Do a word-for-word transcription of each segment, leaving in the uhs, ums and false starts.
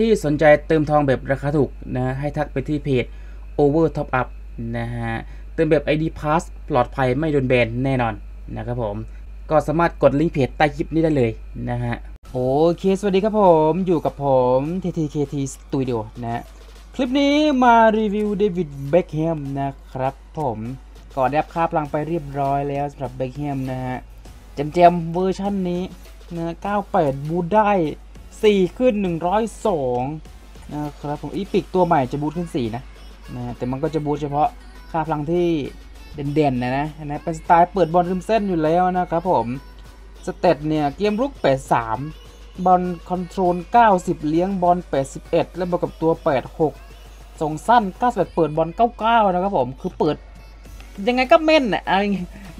ที่สนใจเติมทองแบบราคาถูกนะให้ทักไปที่เพจ Over Top Up นะฮะเติมแบบ ไอ ดี Pass ปลอดภัยไม่โดนแบนแน่นอนนะครับผมก็สามารถกดลิงก์เพจใต้คลิปนี้ได้เลยนะฮะโอเคสวัสดีครับผมอยู่กับผม ที ที เค ที Studio นะคลิปนี้มารีวิวเดวิดเบ็คแฮมนะครับผมก่อนได้รับค่าพลังไปเรียบร้อยแล้วสำหรับเบ็คแฮมนะฮะแจมๆเวอร์ชั่นนี้นะเก้าสิบแปดบูทได้สี่ขึ้นหนึ่งร้อยสองนะครับผมอีพิกตัวใหม่จะบูทขึ้นสี่นะนะแต่มันก็จะบูทเฉพาะค่าพลังที่เด่นๆนะนะนะเป็นสไตล์เปิดบอลริมเส้นอยู่แล้วนะครับผมสเตตเนี่ยเกมรุกแปดสิบสามบอลคอนโทรลเก้าสิบเลี้ยงบอลแปดสิบเอ็ดและบวกกับตัวแปดสิบหกส่งสั้นเก้าสิบแปดเปิดบอลเก้าสิบเก้านะครับผมคือเปิดยังไงก็เม่นนะอะไร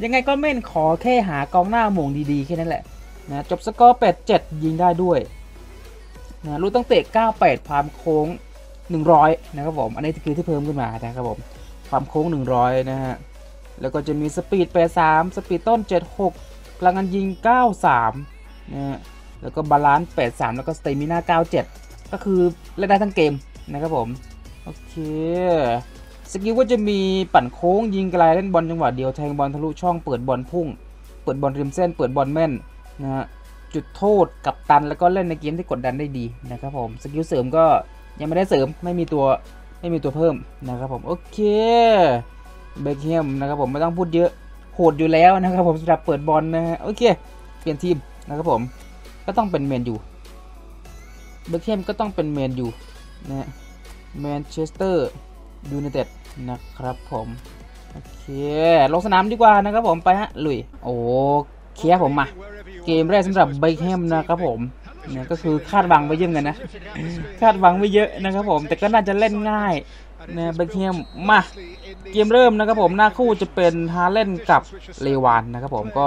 ยังไงก็เม่นขอแค่หากองหน้าม่งดีๆแค่นั้นแหละนะจบสกอร์แปดสิบเจ็ดยิงได้ด้วยนะรู้ตั้งเตะเก้าสิบแปดความโค้งหนึ่งร้อยนะครับผมอันนี้คือที่เพิ่มขึ้นมานะครับผมความโค้งหนึ่งร้อยนะฮะแล้วก็จะมีสปีดแปดสิบสามสปีดต้นเจ็ดสิบหกพลังงานยิงเก้าสิบสามนะฮะแล้วก็บาลานซ์แปดสิบสามแล้วก็สเตมิน่าเก้าสิบเจ็ดก็คือเล่นได้ทั้งเกมนะครับผมโอเคสกิลก็จะมีปั่นโค้งยิงไกลเล่นบอลจังหวะเดียวแทงบอลทะลุช่องเปิดบอลพุ่งเปิดบอลริมเส้นเปิดบอลแม่นนะฮะจุดโทษกับตันแล้วก็เล่นในเกมที่กดดันได้ดีนะครับผมสกิลเสริมก็ยังไม่ได้เสริมไม่มีตัวไม่มีตัวเพิ่มนะครับผมโอเคเบคแฮมนะครับผมไม่ต้องพูดเยอะโหดอยู่แล้วนะครับผมสำหรับเปิดบอลนะฮะโอเคเปลี่ยนทีมนะครับผมก็ต้องเป็นแมนยูเบคแฮมก็ต้องเป็นแมนยูนะแมนเชสเตอร์ยูไนเต็ดนะครับผมโอเคลงสนามดีกว่านะครับผมไปฮะลุยโอ้เคลียร์ผมมาเกมแรกสำหรับเบ็คแฮมนะครับผมเนี่ยก็คือคาดหวังไปเยอะกันนะคาดหวังไปเยอะนะครับผมแต่ก็น่าจะเล่นง่ายนะเบ็คแฮมมาเกมเริ่มนะครับผมหน้าคู่จะเป็นฮาเล่นกับเลวานนะครับผมก็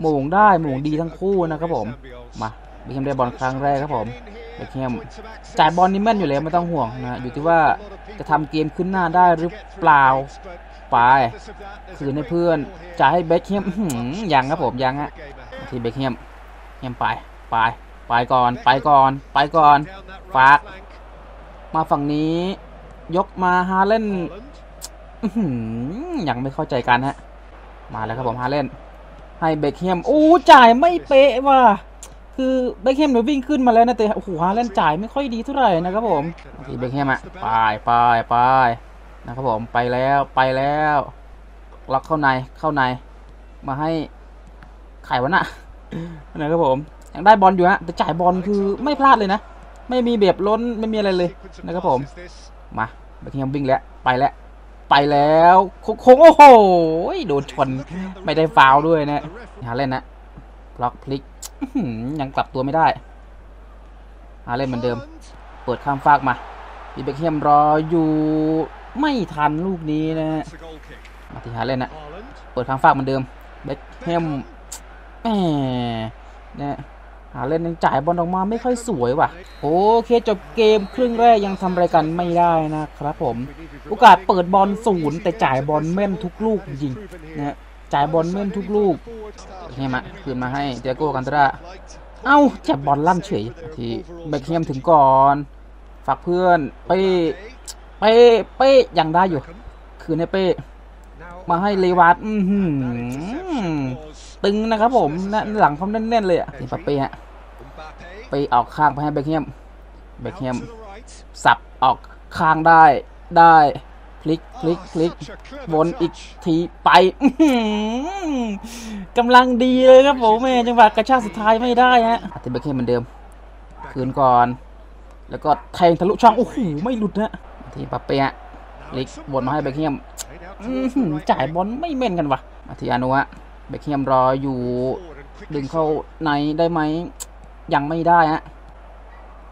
หม่งได้หม่งดีทั้งคู่นะครับผมมาเบ็คแฮมได้บอลครั้งแรกครับผมเบ็คแฮมจ่ายบอลนี่แม่นอยู่แล้วไม่ต้องห่วงนะอยู่ที่ว่าจะทำเกมขึ้นหน้าได้หรือเปล่าไปคืนให้เพื่อนจ่ายให้เบ็คแฮมยังครับผมยังฮะทีเบ็คแฮมแฮมไปไปไปก่อนไปก่อนไปก่อนฝากมาฝั่งนี้ยกมาฮาเล่นยังไม่เข้าใจกันฮะมาแล้วครับผมฮาเล่นให้เบ็คแฮมอู้จ่ายไม่เป๊ะว่ะคือเบ็คแฮมเดี๋ยววิ่งขึ้นมาแล้วนะแต่โอ้โหฮาเล่นจ่ายไม่ค่อยดีเท่าไหร่นะครับผมทีเบ็คแฮมอะไปไปไปนะครับผมไปแล้วไปแล้วล็อกเข้าในเข้าในมาให้ไขวะน่ะนะครับผมยังได้บอลอยู่ฮะแต่จ่ายบอลคือไม่พลาดเลยนะไม่มีเบียบล้นไม่มีอะไรเลยนะครับผมมาเบ็คแฮมวิ่งแล้วไปแล้วไปแล้วโค้งโอ้โหโดนชนไม่ได้ฟาวด้วยนะหาเล่นนะล็อกพลิกยังกลับตัวไม่ได้หาเล่นเหมือนเดิมเปิดข้ามฟากมาเบ็คแฮมรออยู่ไม่ทันลูกนี้นะฮะมาที่หาเล่นนะเปิดข้างฝากเหมือนเดิมเบ็คแฮมแหมเนี่ยหาเล่นยังจ่ายบอลออกมาไม่ค่อยสวยว่ะโอเคจบเกมครึ่งแรกยังทำรายการไม่ได้นะครับผมโอกาสเปิดบอลศูนย์แต่จ่ายบอลแม่นทุกลูกจริงนะจ่ายบอลแม่นทุกลูกนี่มาคืนมาให้เดียโก้กันตระเอ้าจับบอลลั่นเฉยทีเบ็คแฮมถึงก่อนฝากเพื่อนไปเป้เป้ยังได้อยู่คืนให้เป้มาให้เลวัตตึงนะครับผมหลังเขาแน่นๆเลยอ่ะนี่ปะเป้ฮะไปออกข้างไปให้เบ็คแฮมเบ็คแฮมสับออกข้างได้ได้พลิกพลิกพลิกวนอีกทีไปกำลังดีเลยครับผมแม่จังหวะกระชากสุดท้ายไม่ได้ฮะที่เบ็คแฮมเหมือนเดิมคืนก่อนแล้วก็แทงทะลุช่องโอ้โหไม่หลุดนะทีปะเป้ลิกบนมาให้เบ็คแฮมจ่ายบอลไม่เม่นกันวะมาทีอานุฮะเบ็คแฮมรออยู่ดึงเข้าในได้ไหมยังไม่ได้ฮะ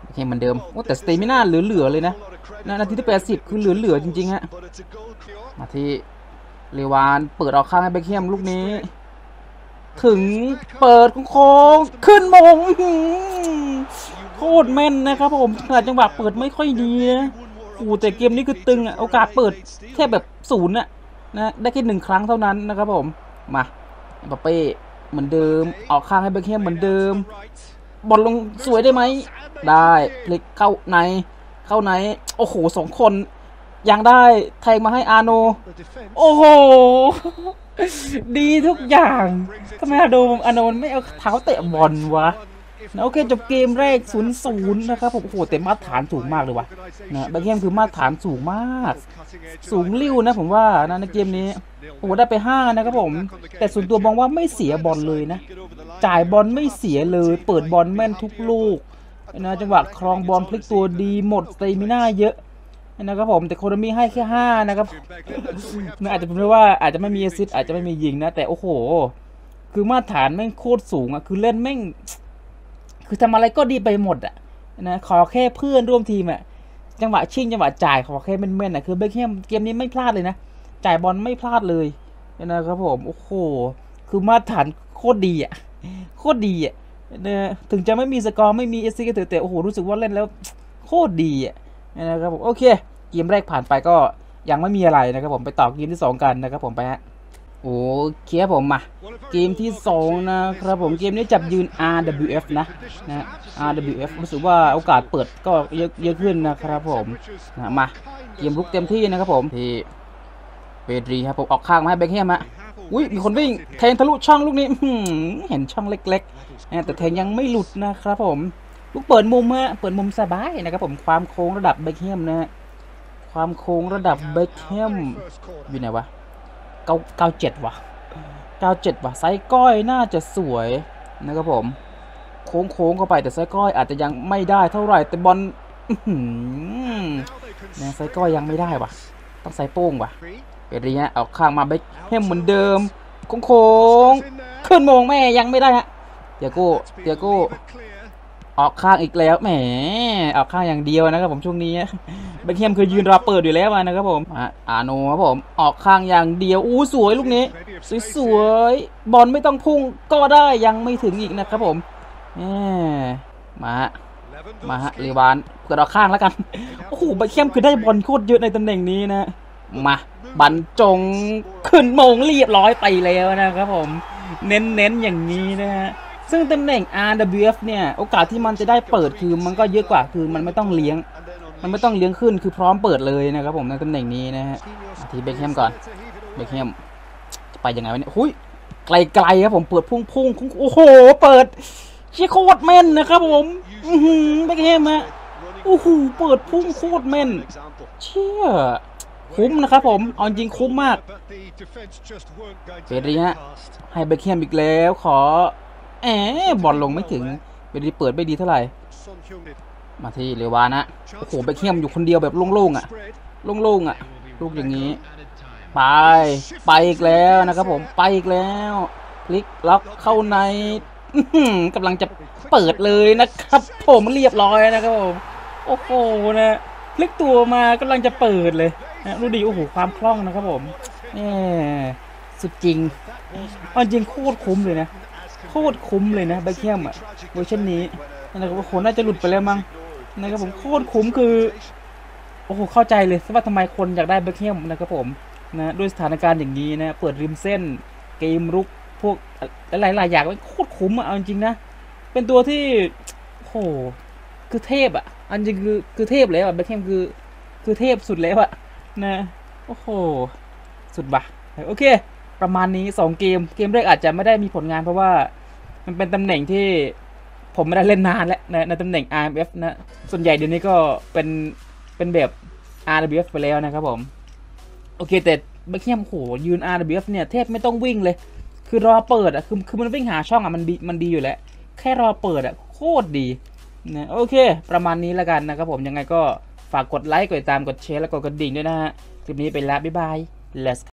เบ็คแฮมเหมือนเดิมแต่สเตมิน่าเหลือๆเลยนะนาทีที่แปดสิบคือเหลือๆจริงๆฮะมาที่เลวานเปิดออกข้างให้เบ็คแฮมลูกนี้ถึงเปิดโค้งขึ้นมงโคตรเม่นนะครับผมขนาดจังหวะเปิดไม่ค่อยดีนะอู้แต่เกมนี้คือตึงอ่ะโอกาสเปิดแค่แบบศูนย์อ่ะนะได้แค่หนึ่งครั้งเท่านั้นนะครับผมมาปาเป้เหมือนเดิมออกข้างให้เบ็คแฮมเหมือนเดิม บอลลงสวยได้ไหมได้พลิกเข้าในเข้าในโอ้โหสองคนยังได้แทงมาให้อาโนโอ้โหดีทุกอย่างทำไมอาโนอาโนไม่เอาเท้าเตะบอลวะนะโอเคจบเกมแรก ศูนย์ศูนย์ นะครับผมโอ้โหแต่มาตรฐานสูงมากเลยวะนะบางเกมคือมาตรฐานสูงมากสูงลิ้วนะผมว่านะในเกมนี้โอ้โหได้ไปห้านะครับผมแต่ส่วนตัวมองว่าไม่เสียบอลเลยนะจ่ายบอลไม่เสียเลยเปิดบอลแม่นทุกลูกนะจังหวะครองบอลพลิกตัวดีหมดสเตมิน่าเยอะนะครับผมแต่โคโดมิให้แค่ห้านะครับอาจจะเป็นเพราะว่าอาจจะไม่มีแอสซิสต์อาจจะไม่มียิงนะแต่โอ้โหคือมาตรฐานแม่งโคตรสูงอ่ะคือเล่นแม่งคือทำอะไรก็ดีไปหมดอ่ะนะขอแค่เพื่อนร่วมทีมอ่ะจังหวะชิงจังหวะจ่ายขอแค่แม่นๆอ่ะคือเบคแฮมเกมนี้ไม่พลาดเลยนะจ่ายบอลไม่พลาดเลยนะครับผมโอ้โหคือมาตรฐานโคตรดีอ่ะโคตรดีอ่ะนะถึงจะไม่มีสกอร์ไม่มีเอสซีก็ถือแต่โอ้โหรู้สึกว่าเล่นแล้วโคตรดีอ่ะนะครับผมโอเคเกมแรกผ่านไปก็ยังไม่มีอะไรนะครับผมไปต่อเกมที่สองกันนะครับผมไปฮะโอ้เคียผมมาเกมที่สองนะครับผมเกมนี้จับยืน อาร์ ดับเบิลยู เอฟ นะนะ อาร์ ดับเบิลยู เอฟ รู้สึกว่าโอกาสเปิดก็เยอะเยอะขึ้นนะครับผมมาเกมลุกเต็มที่นะครับผมที่เบรีครับผมออกข้างมาให้เบคแฮมฮะอุ้ยมีคนวิ่งแทงทะลุช่องลูกนี้เห็นช่องเล็กๆแต่แทงยังไม่หลุดนะครับผมลูกเปิดมุมฮะเปิดมุมสบายนะครับผมความโค้งระดับเบคแฮมนะความโค้งระดับเบคแฮมอยู่ไหนวะเก้าเก้าเจ็ดวะเก้าเจ็ดวะไซส์ก้อยน่าจะสวยนะครับผมโค้งโค้งเข้าไปแต่ไซส์ก้อยอาจจะยังไม่ได้เท่าไหร่แต่บอลเนี่ยไซส์ก้อยยังไม่ได้วะต้องไซส์โป้งวะเบรีฮะเอาข้างมาเบคแฮมเหมือนเดิมโค้งโค้งขึ้นมงแม่ยังไม่ได้ฮะเดียโก้เดียโก้ออกข้างอีกแล้วแหมออกข้างอย่างเดียวนะครับผมช่วงนี้เบคแฮมคือยืนรอเปิดอยู่แล้วนะครับผมอาโนครับผมออกข้างอย่างเดียวอู้สวยลูกนี้สวยๆบอลไม่ต้องพุ่งก็ได้ยังไม่ถึงอีกนะครับผมมามาฮะเรวานเกิดออกข้างแล้วกันโอ้โหเบคแฮมคือได้บอลโคตรเยอะในตำแหน่งนี้นะมาบรรจงขึ้นมงเรียบร้อยไปแล้วนะครับผมเน้นๆอย่างนี้นะฮะซึ่งตำแหน่ง อาร์ ดับเบิลยู เอฟ เนี่ยโอกาสที่มันจะได้เปิดคือมันก็เยอะกว่าคือมันไม่ต้องเลี้ยงมันไม่ต้องเลี้ยงขึ้นคือพร้อมเปิดเลยนะครับผมในตำแหน่งนี้นะฮะทีเบคแฮมก่อนเบคแฮมจะไปยังไงวะเนี่ยหุ้ยไกลๆครับผมเปิดพุ่งพุ่งโอ้โหเปิดเชี่ยโคตรแม่นนะครับผมเบคแฮมฮะโอ้โหเปิดพุ่งโคตรแม่นเชี่ยคุ้มนะครับผมเอาจริงคุ้มมากเบคแฮมให้เบคแฮมอีกแล้วขอบอลลงไม่ถึงเบรีเปิดไม่ดีเท่าไหร่มาที่เรวานะโอ้โหเบคแฮมอยู่คนเดียวแบบโล่งๆอ่ะโล่งๆอ่ะลูกอย่างนี้ไปไปอีกแล้วนะครับผมไปอีกแล้วพลิกล็อกเข้าในกำลังจะเปิดเลยนะครับผมเรียบร้อยนะครับผมโอ้โหนะพลิกตัวมากำลังจะเปิดเลยนะดูดีโอ้โหความคล่องนะครับผมนี่สุดจริงอันจริงโคตรคุ้มเลยนะโคตรคุ้มเลยนะเบคแฮมอ่ะเวอร์ชันนี้นะครับโอ้โหน่าจะหลุดไปแล้วมั้งนะครับผมโคตรคุ้มคือโอ้โหเข้าใจเลยว่าทำไมคนอยากได้เบคแฮมนะครับผมนะด้วยสถานการณ์อย่างนี้นะเปิดริมเส้นเกมรุกพวกหลายๆอย่างมันโคตรคุ้มอ่ะเอาจริงนะเป็นตัวที่โอ้โหคือเทพอ่ะอันจริงคือคือเทพแล้วอ่ะเบคแฮมคือคือเทพสุดแล้วอ่ะนะโอ้โหสุดว่ะโอเคประมาณนี้สองเกมเกมแรกอาจจะไม่ได้มีผลงานเพราะว่ามันเป็นตำแหน่งที่ผมไม่ได้เล่นนานแล้วนะในตำแหน่ง อาร์ เอ็ม เอฟ นะส่วนใหญ่เดี๋ยวนี้ก็เป็นเป็นแบบ อาร์ ดับเบิลยู เอฟ ไปแล้วนะครับผมโอเคแต่เบคแฮมโหยืน อาร์ ดับเบิลยู เอฟ เนี่ยแทบไม่ต้องวิ่งเลยคือรอเปิดอ่ะคือคือมันวิ่งหาช่องอ่ะมันมันดีอยู่แล้วแค่รอเปิดอ่ะโคตรดีนะโอเคประมาณนี้แล้วกันนะครับผมยังไงก็ฝากกดไลค์กดติดตามกดแชร์แล้วกดกระดิ่งด้วยนะฮะคลิปนี้ไปแล้วบ๊ายบาย Let's